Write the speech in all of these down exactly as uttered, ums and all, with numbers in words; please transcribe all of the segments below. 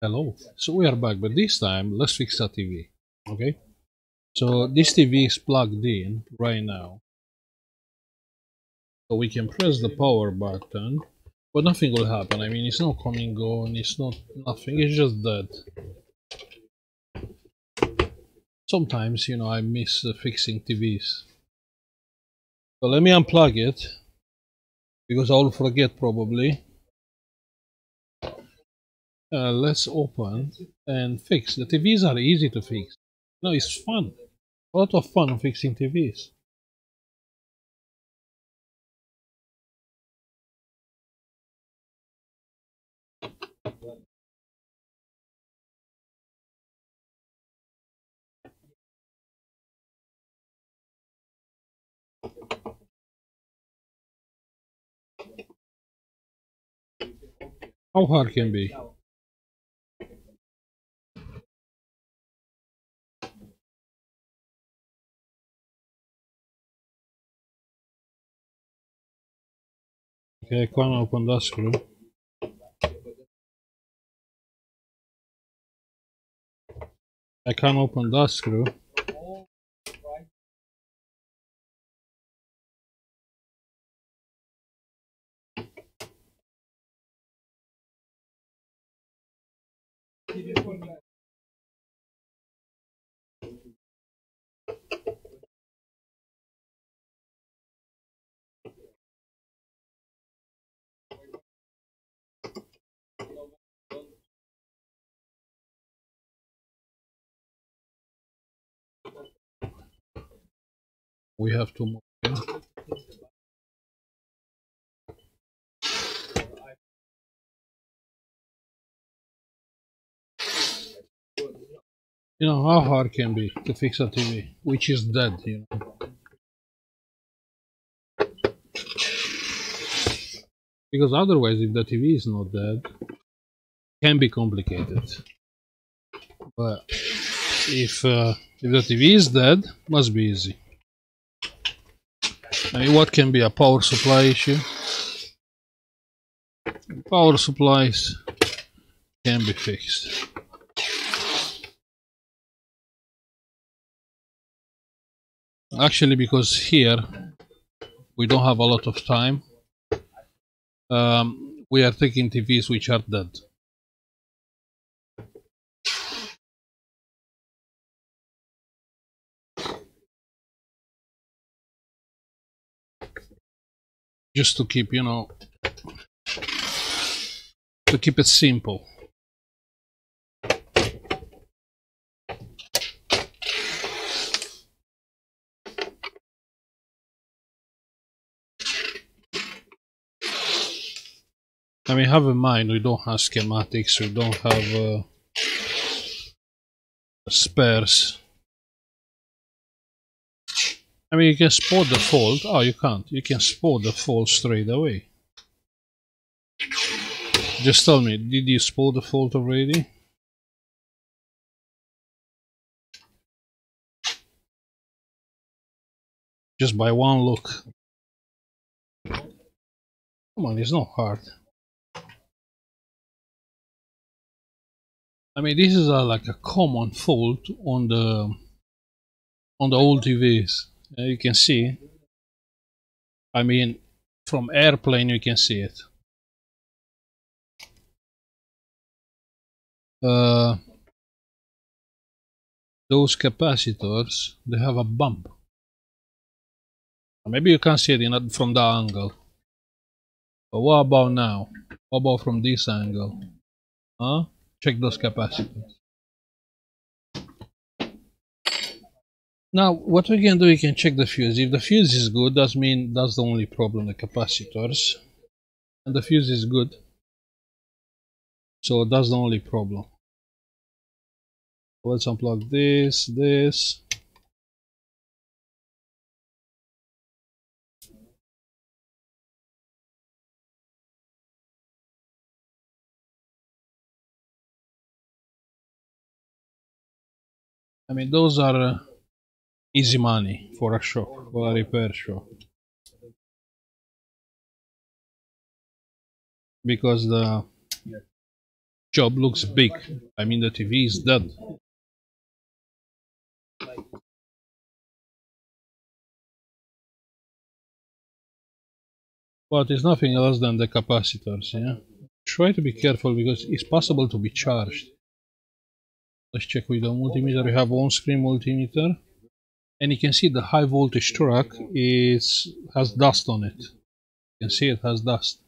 Hello. So we are back, but this time let's fix the T V. Okay, so this T V is plugged in right now, so we can press the power button, but nothing will happen. I mean, it's not coming on, it's not nothing, it's just dead. Sometimes, you know, I miss uh, fixing T Vs. So let me unplug it, because I'll forget probably. Uh, let's open and fix. The T Vs are easy to fix. No, it's fun. A lot of fun fixing T Vs. How hard can be? Okay, I can't open that screw. I can't open that screw. We have to move in. You know how hard can be to fix a T V, which is dead, you know. Because otherwise, if the T V is not dead, it can be complicated. But if uh, if the T V is dead, it must be easy. I mean, what can be a power supply issue? Power supplies can be fixed. Actually, because here we don't have a lot of time, um, we are taking T Vs which are dead. Just to keep, you know, to keep it simple. I mean, have in mind, we don't have schematics, we don't have uh, spares. I mean, you can spot the fault. Oh, you can't. You can spot the fault straight away. Just tell me, did you spot the fault already? Just by one look. Come on, it's not hard. I mean, this is a, like a common fault on the on the old T Vs. Uh, you can see, I mean, from airplane you can see it. Uh, those capacitors, they have a bump. Maybe you can't see it in a, from that angle. But what about now? What about from this angle? Huh? Check those capacitors. Now, what we can do, we can check the fuse. If the fuse is good, that means that's the only problem, the capacitors. And the fuse is good. So that's the only problem. Let's unplug this, this. I mean, those are... Uh, easy money for a shop, for a repair shop, because the job looks big. I mean, the T V is dead. But it's nothing else than the capacitors, yeah? Try to be careful because it's possible to be charged. Let's check with the multimeter. We have on-screen multimeter. And you can see the high voltage track is has dust on it. You can see it has dust.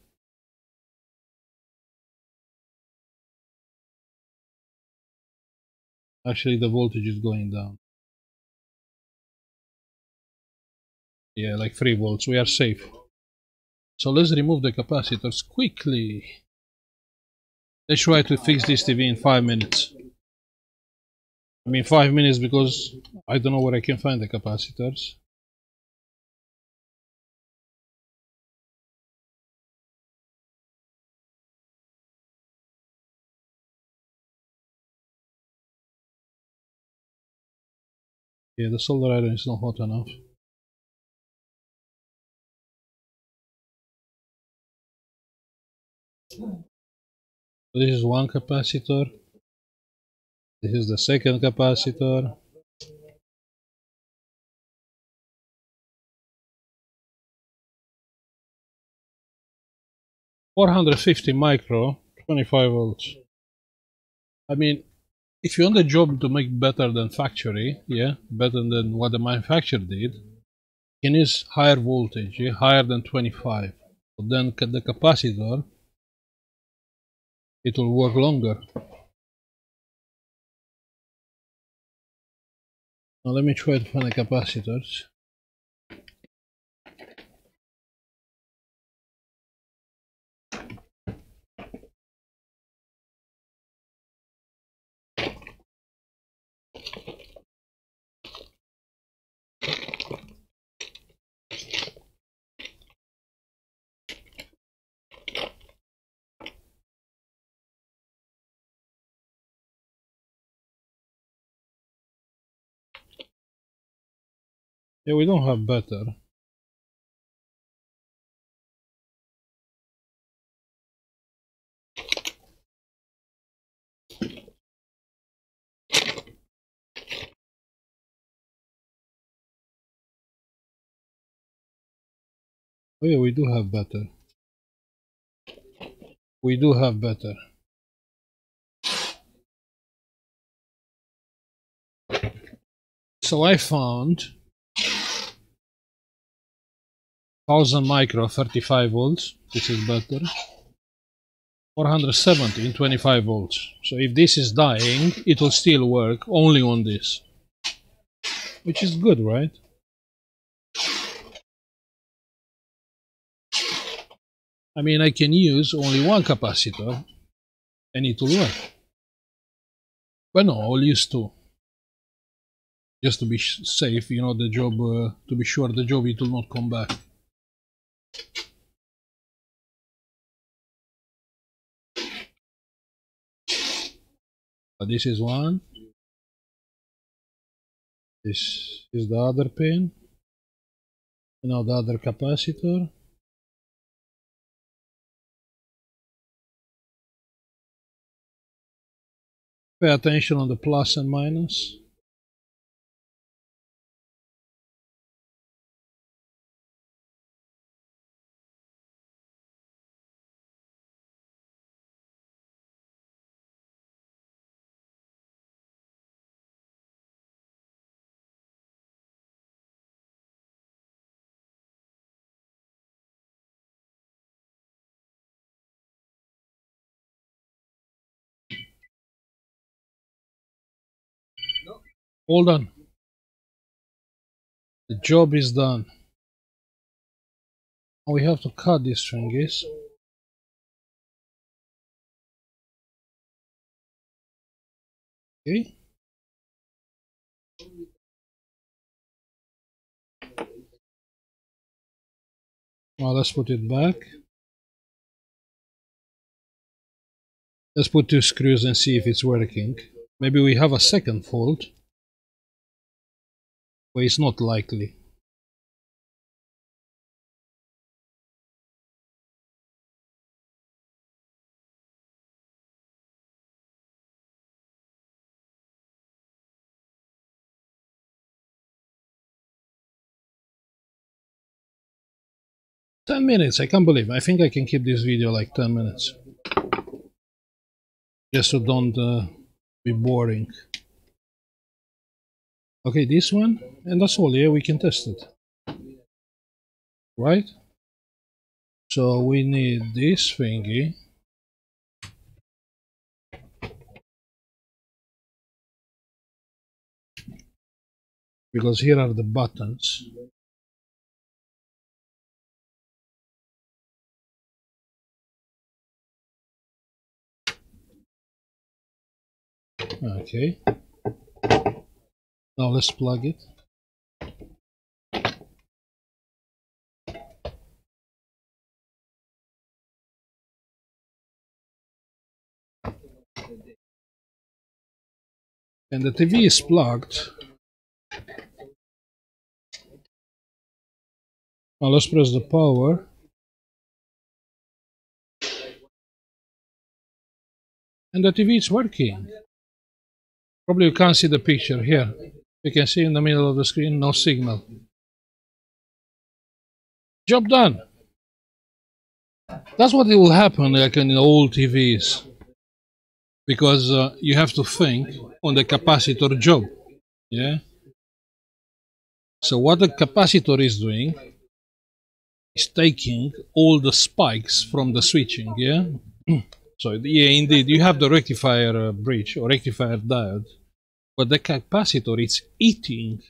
Actually, the voltage is going down. Yeah, like three volts. We are safe. So let's remove the capacitors quickly. Let's try to fix this T V in five minutes. I mean five minutes because I don't know where I can find the capacitors. Yeah, the solder iron is not hot enough. This is one capacitor. This is the second capacitor. four hundred fifty micro, twenty-five volts. I mean, if you're on the job to make better than factory, yeah, better than what the manufacturer did, it is higher voltage, yeah, higher than twenty-five. But then the capacitor, it will work longer. Now let me try to find the capacitors. Yeah, we don't have better. Oh yeah, we do have better. We do have better. So I found one thousand micro, thirty-five volts, this is better. four hundred seventy in twenty-five volts. So if this is dying, it will still work only on this. Which is good, right? I mean, I can use only one capacitor and it will work. But no, I'll use two. Just to be safe, you know, the job, uh, to be sure the job, it will not come back. But this is one. This is the other pin. And now the other capacitor. Pay attention on the plus and minus. All done. The job is done. Now we have to cut these strings. Okay. Now let's put it back. Let's put two screws and see if it's working. Maybe we have a second fault. Well, it's not likely. ten minutes, I can't believe. I think I can keep this video like ten minutes. Just so don't uh, be boring. Okay, this one, and that's all. Yeah, we can test it. Right? So we need this thingy. Because here are the buttons. Okay. Now let's plug it. And the T V is plugged. Now let's press the power. And the T V is working. Probably you can't see the picture here. You can see in the middle of the screen, no signal. Job done. That's what it will happen like in old T Vs. Because uh, you have to think on the capacitor job. Yeah. So what the capacitor is doing is taking all the spikes from the switching, yeah? So, yeah, indeed, you have the rectifier uh, bridge or rectifier diode, but the capacitor is eating,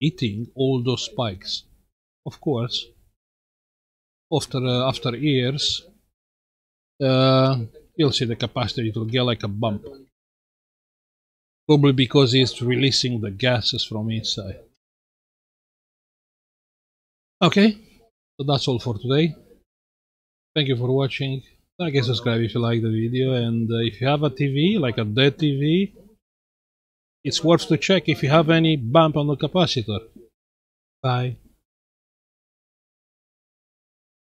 eating all those spikes. Of course, after, uh, after years, uh, you'll see the capacitor, it will get like a bump. Probably because it's releasing the gases from inside. Okay, so that's all for today. Thank you for watching. Like and subscribe if you like the video, and uh, if you have a T V, like a dead T V, it's worth to check if you have any bump on the capacitor. Bye.